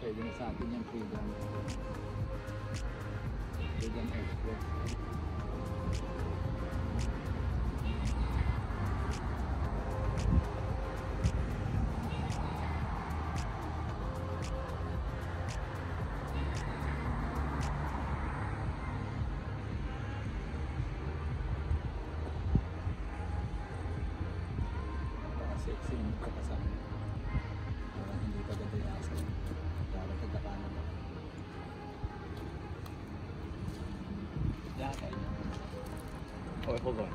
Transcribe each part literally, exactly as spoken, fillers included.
pwede na sa atin yung freedom freedom express. Okay, hold on.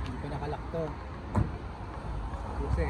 Hindi ko nakalak to. Kasi